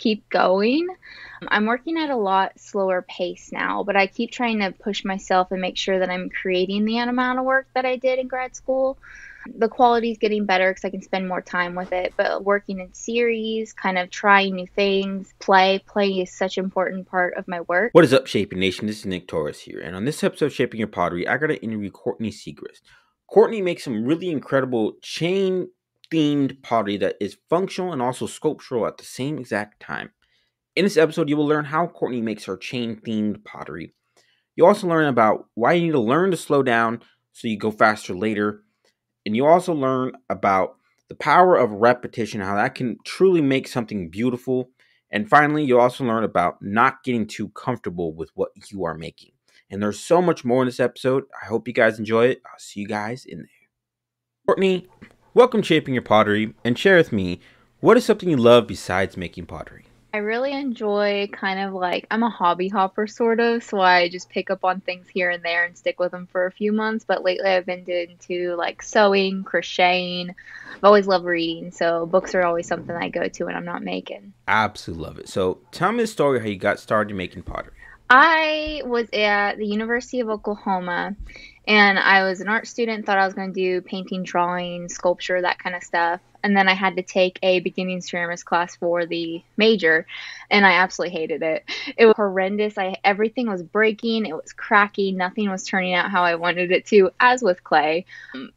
keep going. I'm working at a lot slower pace now, but I keep trying to push myself and make sure that I'm creating the amount of work that I did in grad school. The quality is getting better because I can spend more time with it, but working in series, kind of trying new things, play is such an important part of my work. What is up, Shaping Nation? This is Nick Torres here, and on this episode of Shaping Your Pottery, I got to interview Courtney Segrest. Courtney makes some really incredible chain-themed pottery that is functional and also sculptural at the same exact time. In this episode, you will learn how Courtney makes her chain-themed pottery. You'll also learn about why you need to learn to slow down so you go faster later. And you'll also learn about the power of repetition, how that can truly make something beautiful. And finally, you'll also learn about not getting too comfortable with what you are making. And there's so much more in this episode. I hope you guys enjoy it. I'll see you guys in there. Courtney, welcome to Shaping Your Pottery, and share with me, what is something you love besides making pottery? I really enjoy kind of like, I'm a hobby hopper sort of, so I just pick up on things here and there and stick with them for a few months, but lately I've been into like sewing, crocheting. I've always loved reading, so books are always something I go to when I'm not making. I absolutely love it. So tell me the story how you got started making pottery. I was at the University of Oklahoma, and I was an art student, thought I was going to do painting, drawing, sculpture, that kind of stuff. And then I had to take a beginning ceramics class for the major, and I absolutely hated it. It was horrendous. Everything was breaking. It was cracking. Nothing was turning out how I wanted it to, as with clay.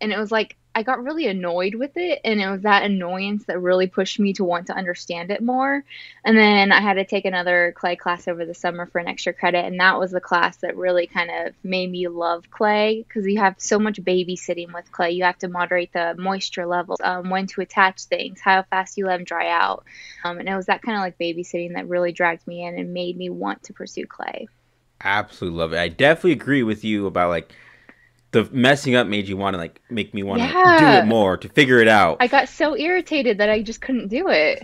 And it was like, I got really annoyed with it, and it was that annoyance that really pushed me to want to understand it more. And then I had to take another clay class over the summer for an extra credit, and that was the class that really kind of made me love clay, because you have so much babysitting with clay. You have to moderate the moisture levels, when to attach things, how fast you let them dry out. And it was that kind of like babysitting that really dragged me in and made me want to pursue clay. Absolutely love it. I definitely agree with you about like, the messing up made you want to like make me want to do it more, to figure it out. I got so irritated that I just couldn't do it.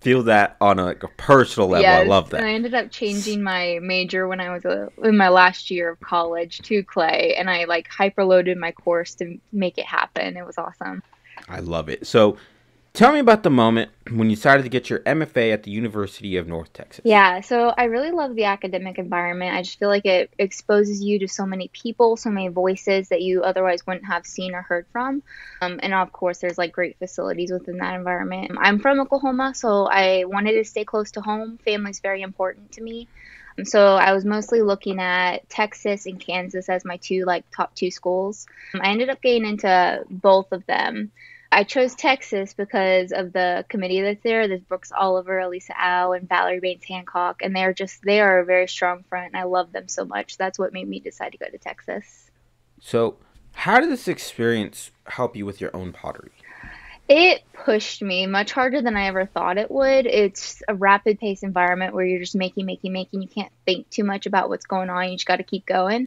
Feel that on a personal level. Yes, I love that. And I ended up changing my major when I was in my last year of college to clay, and I like hyperloaded my course to make it happen. It was awesome. I love it. So tell me about the moment when you decided to get your MFA at the University of North Texas. Yeah, so I really love the academic environment. I just feel like it exposes you to so many people, so many voices that you otherwise wouldn't have seen or heard from. And of course, there's like great facilities within that environment. I'm from Oklahoma, so I wanted to stay close to home. Family's very important to me. So I was mostly looking at Texas and Kansas as my two like top two schools. I ended up getting into both of them. I chose Texas because of the committee that's there. There's Brooks Oliver, Elisa Au, and Valerie Baines Hancock, and they are a very strong front, and I love them so much. That's what made me decide to go to Texas. So how did this experience help you with your own pottery? It pushed me much harder than I ever thought it would. It's a rapid-paced environment where you're just making. You can't think too much about what's going on. You just got to keep going.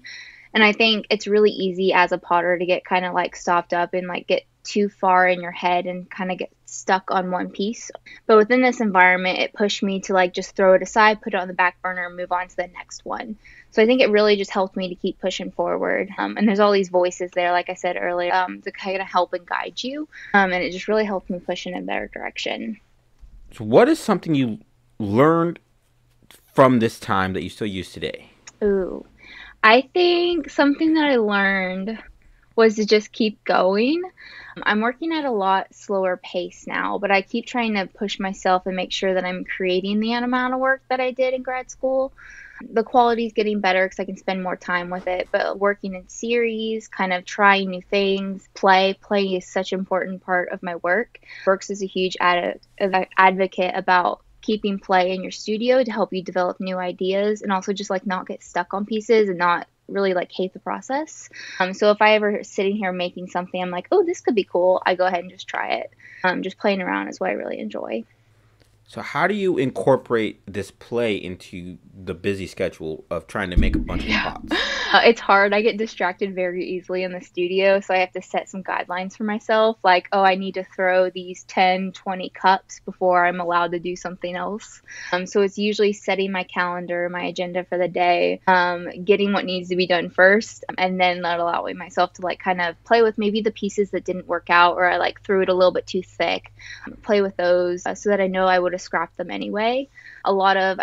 And I think it's really easy as a potter to get kind of like stopped up and like get too far in your head and kind of get stuck on one piece. But within this environment, it pushed me to like just throw it aside, put it on the back burner, and move on to the next one. So I think it really just helped me to keep pushing forward. And there's all these voices there, like I said earlier, to kind of help and guide you. And it just really helped me push in a better direction. So what is something you learned from this time that you still use today? Ooh, I think something that I learned was to just keep going. I'm working at a lot slower pace now, but I keep trying to push myself and make sure that I'm creating the amount of work that I did in grad school. The quality is getting better because I can spend more time with it, but working in series, kind of trying new things, play is such an important part of my work. Brooks is a huge advocate about keeping play in your studio to help you develop new ideas, and also just like not get stuck on pieces and not really like hate the process. So if I ever sitting here making something, I'm like, oh, this could be cool, I go ahead and just try it. Just playing around is what I really enjoy. So how do you incorporate this play into the busy schedule of trying to make a bunch of pots? It's hard. I get distracted very easily in the studio, so I have to set some guidelines for myself, like, oh, I need to throw these 10-20 cups before I'm allowed to do something else. So it's usually setting my calendar, my agenda for the day, getting what needs to be done first, and then not allowing myself to like kind of play with maybe the pieces that didn't work out, or I like threw it a little bit too thick, play with those so that I know I would have scrapped them anyway. I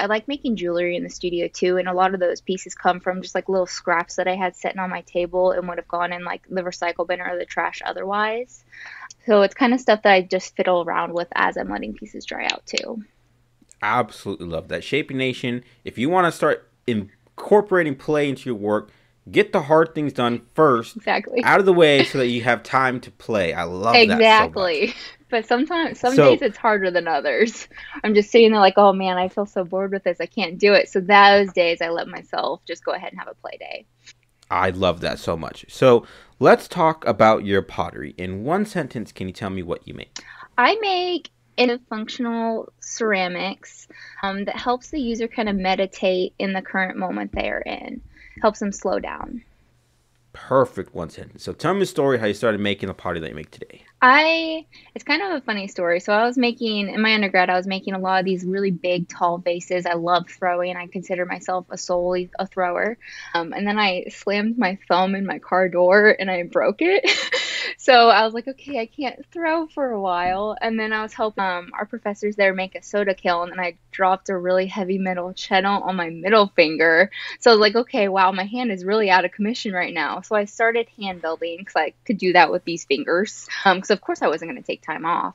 like making jewelry in the studio too, and a lot of those pieces come from just like little scraps that I had sitting on my table and would have gone in like the recycle bin or the trash otherwise. So it's kind of stuff that I just fiddle around with as I'm letting pieces dry out too. I absolutely love that. Shaping Nation, if you want to start incorporating play into your work, get the hard things done first, exactly, out of the way so that you have time to play. I love that. Exactly. So but sometimes, some days it's harder than others. I'm just sitting there like, oh man, I feel so bored with this. I can't do it. So those days I let myself just go ahead and have a play day. I love that so much. So let's talk about your pottery. In one sentence, can you tell me what you make? I make functional ceramics that helps the user kind of meditate in the current moment they are in. Helps them slow down. Perfect one sentence. So tell me a story how you started making the pottery that you make today. It's kind of a funny story. So I was making, in my undergrad, I was making a lot of these really big, tall vases. I love throwing. I consider myself solely a thrower. And then I slammed my thumb in my car door and I broke it. So I was like, okay, I can't throw for a while. And then I was helping our professors there make a soda kiln, and I dropped a really heavy metal channel on my middle finger. So I was like, okay, wow, my hand is really out of commission right now. So I started hand building because I could do that with these fingers, because of course I wasn't going to take time off.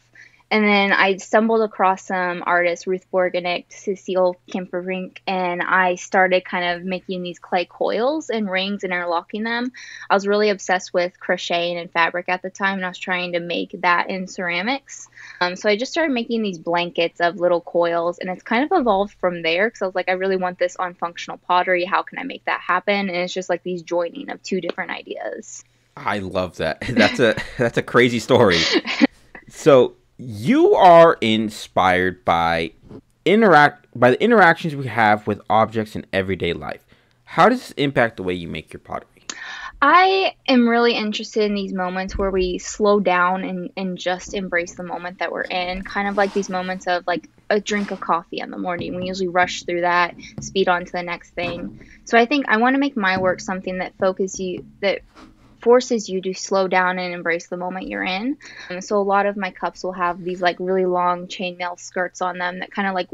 And then I stumbled across some artists, Ruth Borgenick, Cecile Kimperink, and I started kind of making these clay coils and rings and interlocking them. I was really obsessed with crocheting and fabric at the time, and I was trying to make that in ceramics. So I just started making these blankets of little coils, and it's kind of evolved from there because I was like, I really want this on functional pottery. How can I make that happen? And it's just like these joining of two different ideas. I love that. That's a crazy story. So you are inspired by the interactions we have with objects in everyday life. How does this impact the way you make your pottery? I am really interested in these moments where we slow down and just embrace the moment that we're in, kind of like these moments of like a drink of coffee in the morning. We usually rush through that, speed on to the next thing. So I think I want to make my work something that forces you to slow down and embrace the moment you're in. So a lot of my cups will have these like really long chainmail skirts on them that kind of like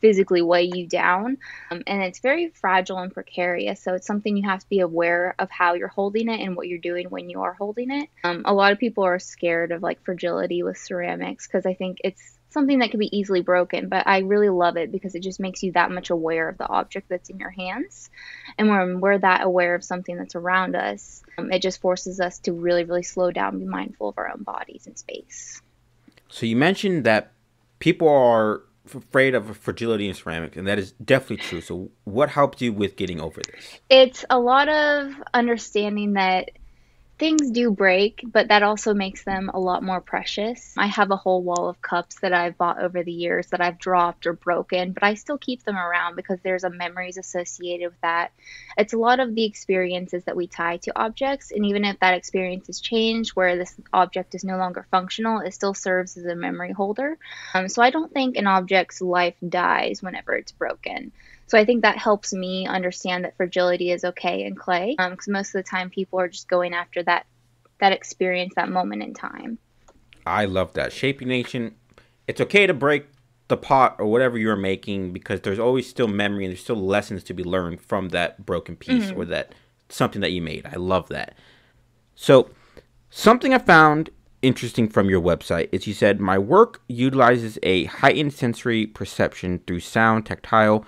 physically weigh you down. And it's very fragile and precarious. So it's something you have to be aware of how you're holding it and what you're doing when you are holding it. A lot of people are scared of like fragility with ceramics because I think it's something that can be easily broken, but I really love it because it just makes you that much aware of the object that's in your hands. And when we're that aware of something that's around us, it just forces us to really, really slow down, be mindful of our own bodies and space. So you mentioned that people are afraid of fragility in ceramics, and that is definitely true. So what helped you with getting over this? It's a lot of understanding that things do break, but that also makes them a lot more precious. I have a whole wall of cups that I've bought over the years that I've dropped or broken, but I still keep them around because there's a memories associated with that. It's a lot of the experiences that we tie to objects, and even if that experience has changed where this object is no longer functional, it still serves as a memory holder. So I don't think an object's life dies whenever it's broken. So I think that helps me understand that fragility is okay in clay, because most of the time people are just going after that experience, that moment in time. I love that. Shaping Nation, it's okay to break the pot or whatever you're making because there's always still memory and there's still lessons to be learned from that broken piece or that something that you made. I love that. So something I found interesting from your website is you said, my work utilizes a heightened sensory perception through sound, tactile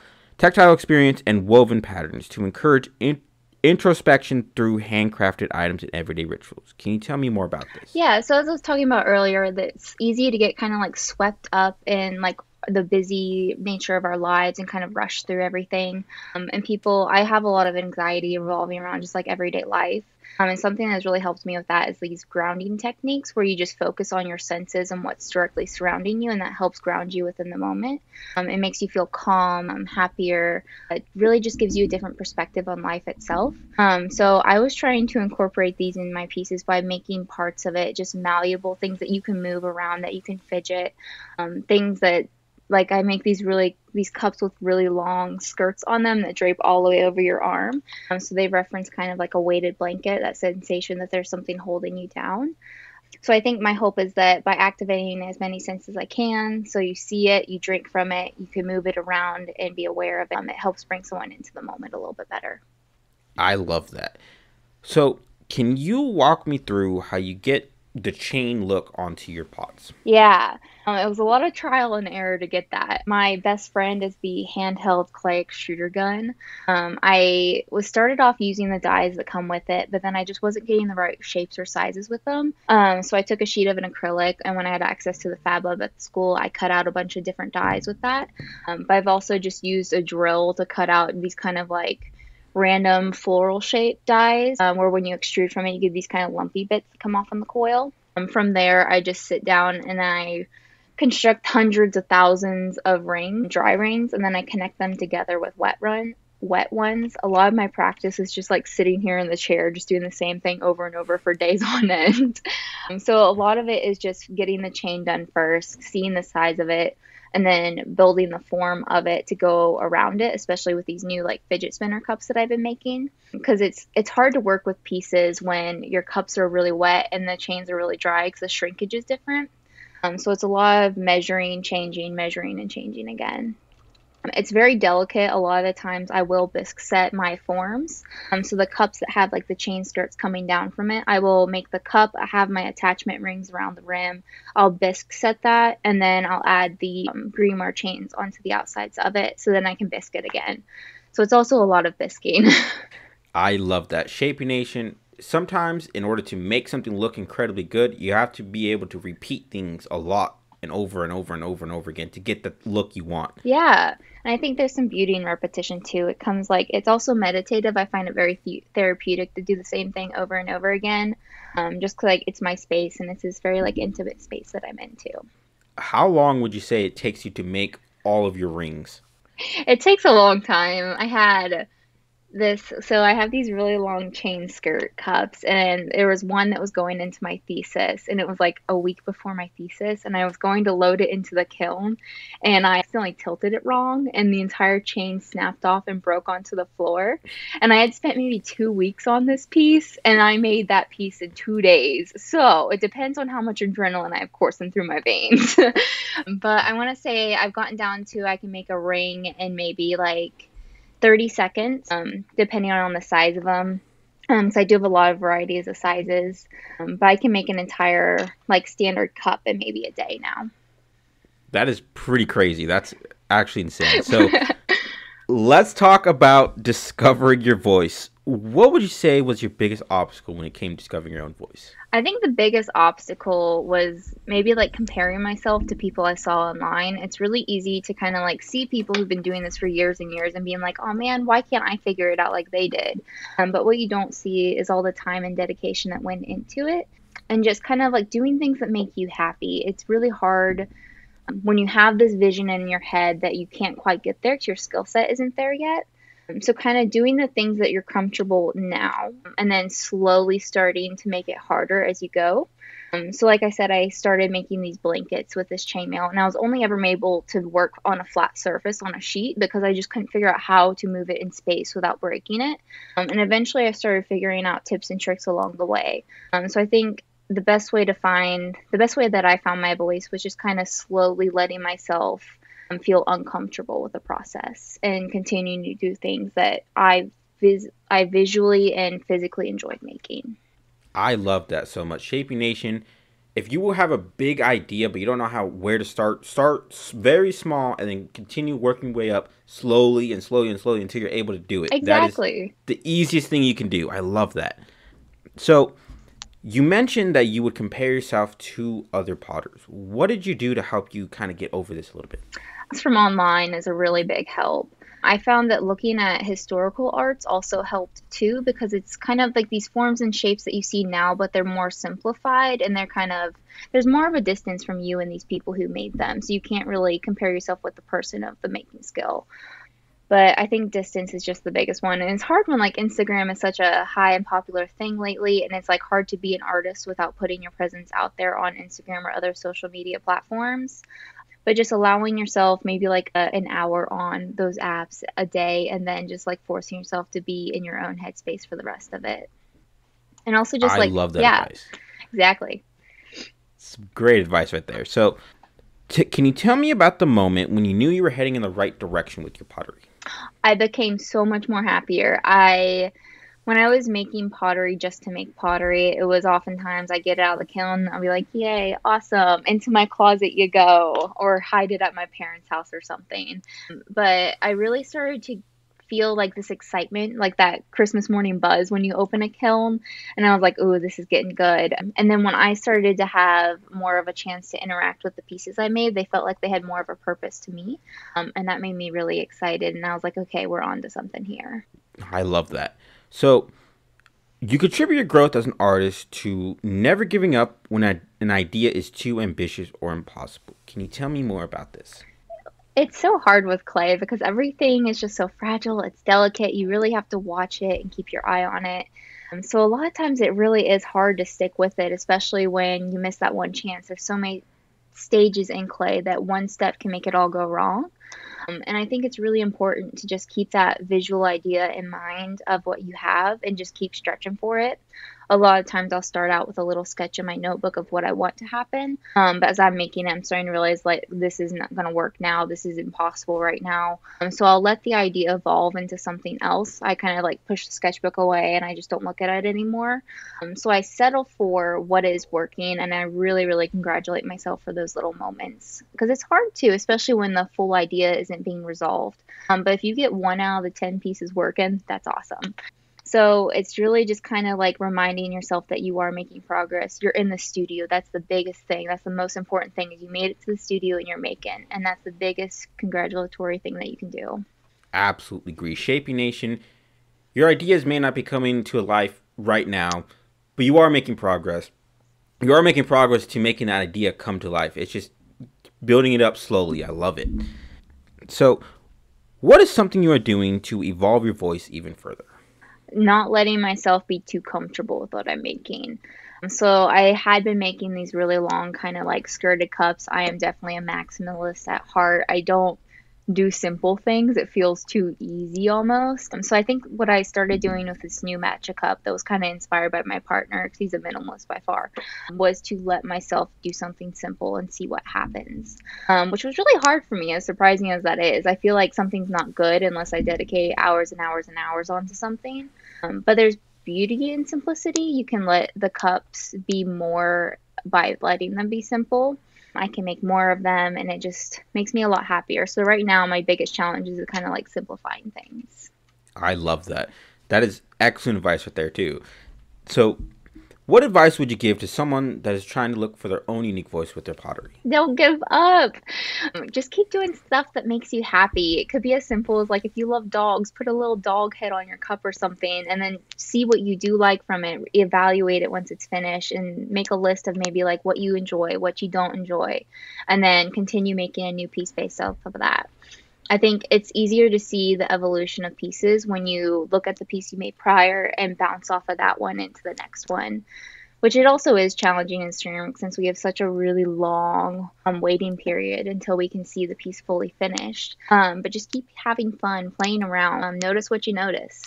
experience, and woven patterns to encourage introspection through handcrafted items and everyday rituals. Can you tell me more about this? Yeah, so as I was talking about earlier, that it's easy to get kind of like swept up in like the busy nature of our lives and kind of rush through everything. I have a lot of anxiety revolving around just like everyday life. And something that's really helped me with that is these grounding techniques where you just focus on your senses and what's directly surrounding you, and that helps ground you within the moment. It makes you feel calm, happier. It really just gives you a different perspective on life itself. So I was trying to incorporate these in my pieces by making parts of it just malleable, things that you can move around, that you can fidget, things that, like, I make these cups with really long skirts on them that drape all the way over your arm. So they reference kind of like a weighted blanket, that sensation that there's something holding you down. So I think my hope is that by activating as many senses as I can, so you see it, you drink from it, you can move it around and be aware of it, it helps bring someone into the moment a little bit better. I love that. So can you walk me through how you get the chain look onto your pots? Yeah, it was a lot of trial and error to get that. My best friend is the handheld clay extruder gun. I was started off using the dies that come with it, but then I just wasn't getting the right shapes or sizes with them. So I took a sheet of an acrylic, and when I had access to the Fab Lab at the school, I cut out a bunch of different dies with that. But I've also just used a drill to cut out these kind of like random floral shaped dies, where when you extrude from it, you get these kind of lumpy bits that come off on the coil. From there, I just sit down and I construct hundreds of thousands of rings, dry rings, and then I connect them together with wet ones. A lot of my practice is just like sitting here in the chair, just doing the same thing over and over for days on end. So a lot of it is just getting the chain done first, seeing the size of it, and then building the form of it to go around it, especially with these new like fidget spinner cups that I've been making. Because it's hard to work with pieces when your cups are really wet and the chains are really dry, because the shrinkage is different. So it's a lot of measuring and changing again. It's very delicate. A lot of the times I will bisque set my forms. So the cups that have like the chain skirts coming down from it, I will make the cup, I have my attachment rings around the rim, I'll bisque set that, and then I'll add the grimoire chains onto the outsides of it, so then I can bisque it again. So it's also a lot of bisquing. I love that. Shaping Nation, sometimes in order to make something look incredibly good, you have to be able to repeat things a lot and over and over and over and over again to get the look you want. Yeah. And I think there's some beauty in repetition too. It comes like, it's also meditative. I find it very therapeutic to do the same thing over and over again. Just like, it's my space, and it's this very like intimate space that I'm into. How long would you say it takes you to make all of your rings? It takes a long time. I have these really long chain skirt cups, and there was one that was going into my thesis, and it was like a week before my thesis, and I was going to load it into the kiln, and I accidentally tilted it wrong, and the entire chain snapped off and broke onto the floor. And I had spent maybe 2 weeks on this piece, and I made that piece in 2 days. So it depends on how much adrenaline I have coursing through my veins. But I want to say I've gotten down to, I can make a ring in maybe like 30 seconds, depending on the size of them. So I do have a lot of varieties of sizes, but I can make an entire like standard cup in maybe a day now. That is pretty crazy. That's actually insane. So let's talk about discovering your voice. What would you say was your biggest obstacle when it came to discovering your own voice? I think the biggest obstacle was maybe like comparing myself to people I saw online. It's really easy to kind of like see people who've been doing this for years and years and being like, oh man, why can't I figure it out like they did? But what you don't see is all the time and dedication that went into it, and just kind of like doing things that make you happy. It's really hard when you have this vision in your head that you can't quite get there because your skill set isn't there yet. So kind of doing the things that you're comfortable now, and then slowly starting to make it harder as you go. So like I said, I started making these blankets with this chainmail, and I was only ever able to work on a flat surface on a sheet because I just couldn't figure out how to move it in space without breaking it. And eventually I started figuring out tips and tricks along the way. So I think the best way that I found my voice was just kind of slowly letting myself feel uncomfortable with the process and continuing to do things that I visually and physically enjoyed making. I love that so much. Shaping Nation, if you will have a big idea but you don't know where to start very small and then continue working your way up slowly and slowly and slowly until you're able to do it. Exactly. That is the easiest thing you can do. I love that. So you mentioned that you would compare yourself to other potters. What did you do to help you kind of get over this a little bit? Things from online is a really big help. I found that looking at historical arts also helped too, because it's kind of like these forms and shapes that you see now, but they're more simplified and they're kind of, there's more of a distance from you and these people who made them. So you can't really compare yourself with the person of the making skill. But I think distance is just the biggest one. And it's hard when like Instagram is such a high and popular thing lately. And it's like hard to be an artist without putting your presence out there on Instagram or other social media platforms. But just allowing yourself maybe like an hour on those apps a day, and then just like forcing yourself to be in your own headspace for the rest of it. And also just I love that advice. Exactly. It's great advice right there. So can you tell me about the moment when you knew you were heading in the right direction with your pottery? I became so much more happier. When I was making pottery just to make pottery, it was oftentimes I get it out of the kiln, I'll be like, yay, awesome, into my closet you go, or hide it at my parents' house or something. But I really started to feel like this excitement, like that Christmas morning buzz when you open a kiln. And I was like, ooh, this is getting good. And then when I started to have more of a chance to interact with the pieces I made, they felt like they had more of a purpose to me. And that made me really excited. And I was like, okay, we're on to something here. I love that. So you contribute your growth as an artist to never giving up when an idea is too ambitious or impossible. Can you tell me more about this? It's so hard with clay because everything is just so fragile. It's delicate. You really have to watch it and keep your eye on it. So a lot of times it really is hard to stick with it, especially when you miss that one chance. There's so many stages in clay that one step can make it all go wrong. And I think it's really important to just keep that visual idea in mind of what you have and just keep stretching for it. A lot of times I'll start out with a little sketch in my notebook of what I want to happen. But as I'm making it, I'm starting to realize, like, this is not going to work now. This is impossible right now. So I'll let the idea evolve into something else. I kind of like push the sketchbook away and I just don't look at it anymore. So I settle for what is working. And I really, really congratulate myself for those little moments, because it's hard to, especially when the full idea isn't being resolved. But if you get 1 out of the 10 pieces working, that's awesome. So it's really just kind of like reminding yourself that you are making progress. You're in the studio. That's the biggest thing. That's the most important thing, is you made it to the studio and you're making. And that's the biggest congratulatory thing that you can do. Absolutely agree. Shaping Nation, your ideas may not be coming to life right now, but you are making progress. You are making progress to making that idea come to life. It's just building it up slowly. I love it. So what is something you are doing to evolve your voice even further? Not letting myself be too comfortable with what I'm making. So I had been making these really long kind of like skirted cups. I am definitely a maximalist at heart. I don't do simple things. It feels too easy almost. So I think what I started doing with this new matcha cup that was kind of inspired by my partner, because he's a minimalist by far, was to let myself do something simple and see what happens, which was really hard for me, as surprising as that is. I feel like something's not good unless I dedicate hours and hours and hours onto something. But there's beauty in simplicity. You can let the cups be more by letting them be simple. I can make more of them, and it just makes me a lot happier. So right now, my biggest challenge is kind of like simplifying things. I love that. That is excellent advice right there too. So what advice would you give to someone that is trying to look for their own unique voice with their pottery? Don't give up. Just keep doing stuff that makes you happy. It could be as simple as, like, if you love dogs, put a little dog head on your cup or something, and then see what you do like from it. Evaluate it once it's finished and make a list of maybe like what you enjoy, what you don't enjoy, and then continue making a new piece based off of that. I think it's easier to see the evolution of pieces when you look at the piece you made prior and bounce off of that one into the next one, which it also is challenging in ceramics, since we have such a really long waiting period until we can see the piece fully finished. But just keep having fun, playing around. Notice what you notice.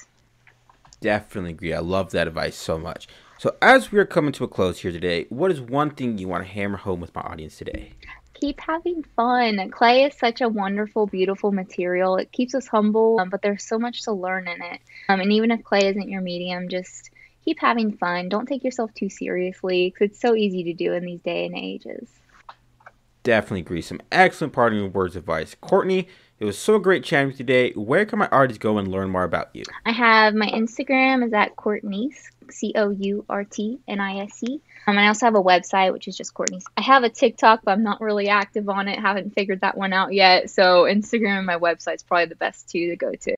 Definitely agree. I love that advice so much. So as we're coming to a close here today, what is one thing you want to hammer home with my audience today? Keep having fun. Clay is such a wonderful, beautiful material. It keeps us humble, but there's so much to learn in it. And even if clay isn't your medium, just keep having fun. Don't take yourself too seriously, because it's so easy to do in these day and ages. definitely agree. Some excellent parting words of advice. Courtney, it was so great chatting with you today. Where can my artists go and learn more about you? I have my Instagram is at Courtney, CourtneyNISE. And I also have a website, which is just Courtney. I have a TikTok, but I'm not really active on it. Haven't figured that one out yet. So Instagram and my website's probably the best two to go to.